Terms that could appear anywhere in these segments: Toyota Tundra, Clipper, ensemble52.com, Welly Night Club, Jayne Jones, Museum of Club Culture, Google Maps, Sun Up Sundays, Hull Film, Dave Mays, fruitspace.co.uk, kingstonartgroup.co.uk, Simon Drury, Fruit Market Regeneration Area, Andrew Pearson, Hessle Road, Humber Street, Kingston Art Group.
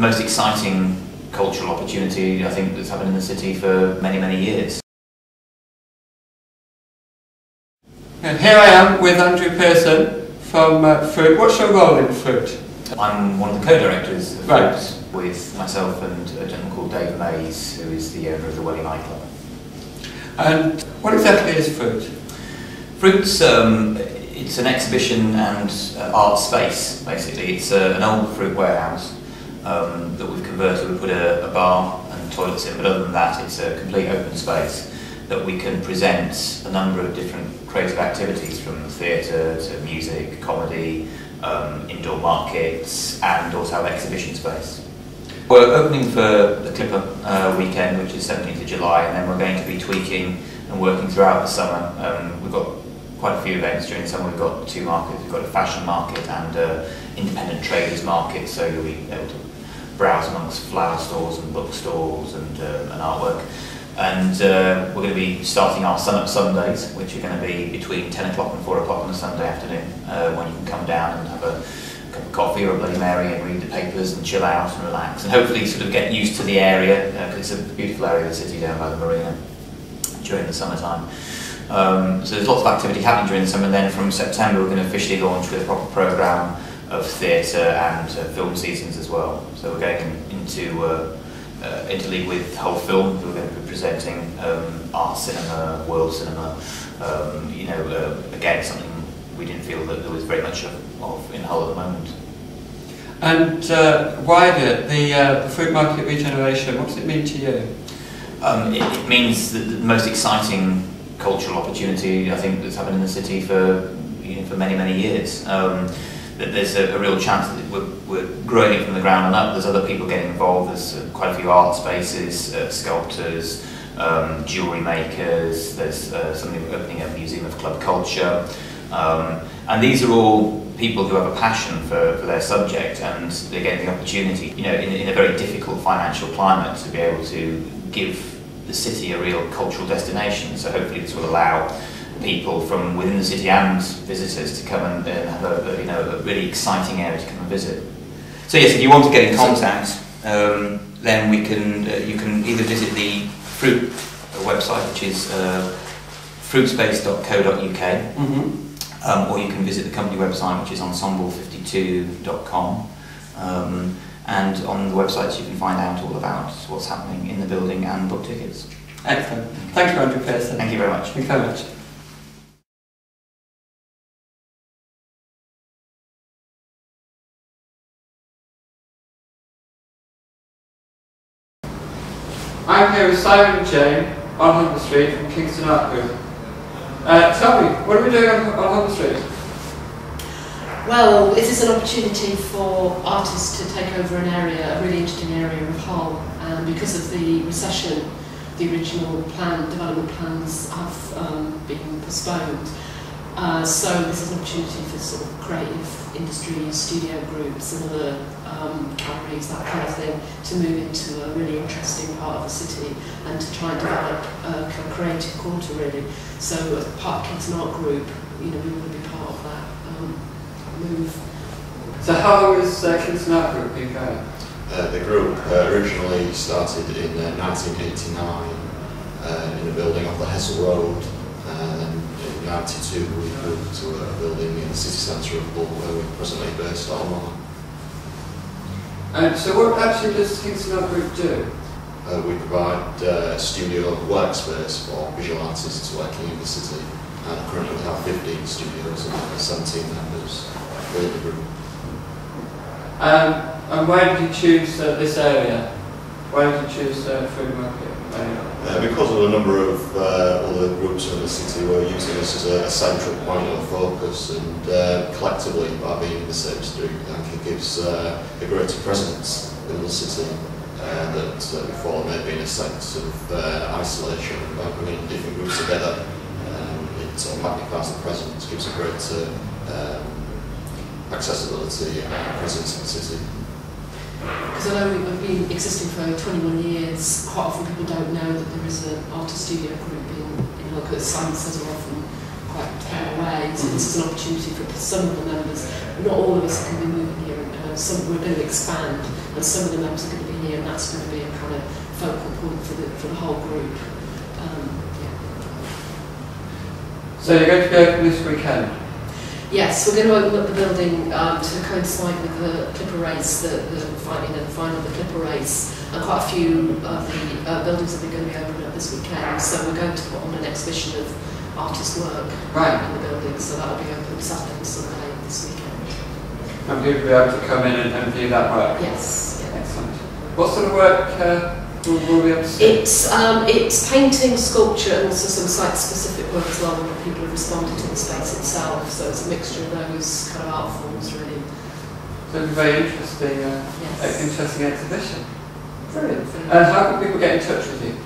the most exciting cultural opportunity I think that's happened in the city for many, many years. And here I am with Andrew Pearson from Fruit. What's your role in Fruit? I'm one of the co-directors of Fruit, with myself and a gentleman called Dave Mays, who is the owner of the Welly Night Club. And what exactly is Fruit? Fruit's it's an exhibition and art space, basically. It's an old fruit warehouse that we've converted. We put a bar and toilets in, but other than that, it's a complete open space that we can present a number of different creative activities, from theatre to music, comedy, indoor markets, and also have exhibition space. We're opening for the Clipper weekend, which is 17th of July, and then we're going to be tweaking and working throughout the summer. We've got quite a few events during the summer. We've got two markets. We've got a fashion market and an independent traders market, so you'll be able to browse amongst flower stores and bookstores and artwork. And we're going to be starting our Sun Up Sundays, which are going to be between 10 o'clock and 4 o'clock on a Sunday afternoon, when you can come down and have a cup of coffee or a Bloody Mary and read the papers and chill out and relax, and hopefully sort of get used to the area, because it's a beautiful area of the city down by the marina during the summertime. So there's lots of activity happening during the summer, and then from September we're going to officially launch with a proper programme of theatre and film seasons as well. So we're going into league with Hull Film, who are going to be presenting art cinema, world cinema, you know, again something we didn't feel that there was very much of in Hull at the moment. And wider, the fruit market regeneration, what does it mean to you? It means that the most exciting cultural opportunity I think that's happened in the city for, you know, for many, many years. That there's a real chance that we're growing it from the ground up. There's other people getting involved. There's quite a few art spaces, sculptors, jewellery makers. There's something opening up, Museum of Club Culture, and these are all people who have a passion for their subject, and they're getting the opportunity, you know, in a very difficult financial climate, to be able to give the city a real cultural destination. So hopefully this will allow people from within the city and visitors to come and have a, you know, a really exciting area to come and visit. So yes, if you want to get in contact, then we can you can either visit the Fruit website, which is fruitspace.co.uk, or you can visit the company website, which is ensemble52.com. And on the websites you can find out all about what's happening in the building and book tickets. Excellent. Thank you, Andrew Pearson. Thank you very much. Thank you very much. I'm here with Simon and Jane on Humber Street from Kingston Art Group. Tell me, what are we doing on Humber Street? Well, it is an opportunity for artists to take over an area, a really interesting area of Hull. Because of the recession, the original development plans have been postponed. So this is an opportunity for sort of creative industry, studio groups and other galleries, that kind of thing, to move into a really interesting part of the city and to try and develop a kind of creative quarter, really. So as part of Kingston Art Group, you know, we want to be part of that move. So how long has Kingston Art Group been going? The group originally started in 1989 in a building off the Hessle Road. In 1992 we moved to a building in the city centre of Hull, where we're presently based on. And so what actually does Kingston Art Group do? We provide studio workspace for visual artists working in the city, and currently we have 15 studios and 17 members within the group. And why did you choose this area? Why did you choose Fruit Market? Because of a number of other groups in the city were using this as a central point of focus, and collectively by being in the same street, I think it gives a greater presence in the city that before there may have been a sense of isolation. By bringing different groups together, it sort of magnifies the presence, gives a greater accessibility and presence in the city. Because I know we've been existing for 21 years, quite often people don't know that there is an artist studio group in local, as Simon says, are often quite far away. So this is an opportunity for some of the members. Not all of us can be moving here and some we're going to expand, and some of the members are going to be here, and that's going to be a kind of focal point for the whole group. Yeah. So you're going to be open this weekend? Yes, we're going to open up the building to coincide with the Clipper race, the final of the Clipper race, and quite a few of the buildings that are going to be opened up this weekend. So we're going to put on an exhibition of artist work in the building, so that'll be open Saturday and Sunday this weekend. And people will be able to come in and view that work? Yes. Yeah. Excellent. What sort of work will we be able to see? It's painting, sculpture, and also some site-specific work as well, where people have responded to the space itself. So it's a mixture of those kind of art forms, really. So it'll be a very interesting, interesting exhibition. Brilliant. And how can people get in touch with you?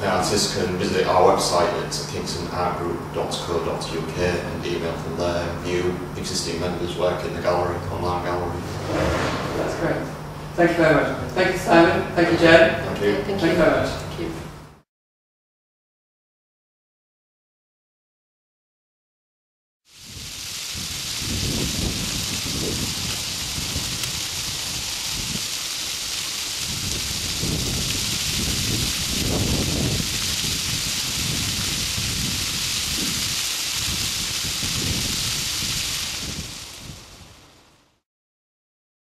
The artists can visit our website at kingstonartgroup.co.uk and email from there and view existing members' work in the gallery, online gallery. That's great. Thank you very much. Thank you, Simon. Thank you, Jen. Thank you. Thank you very much. Thank you. Thank you.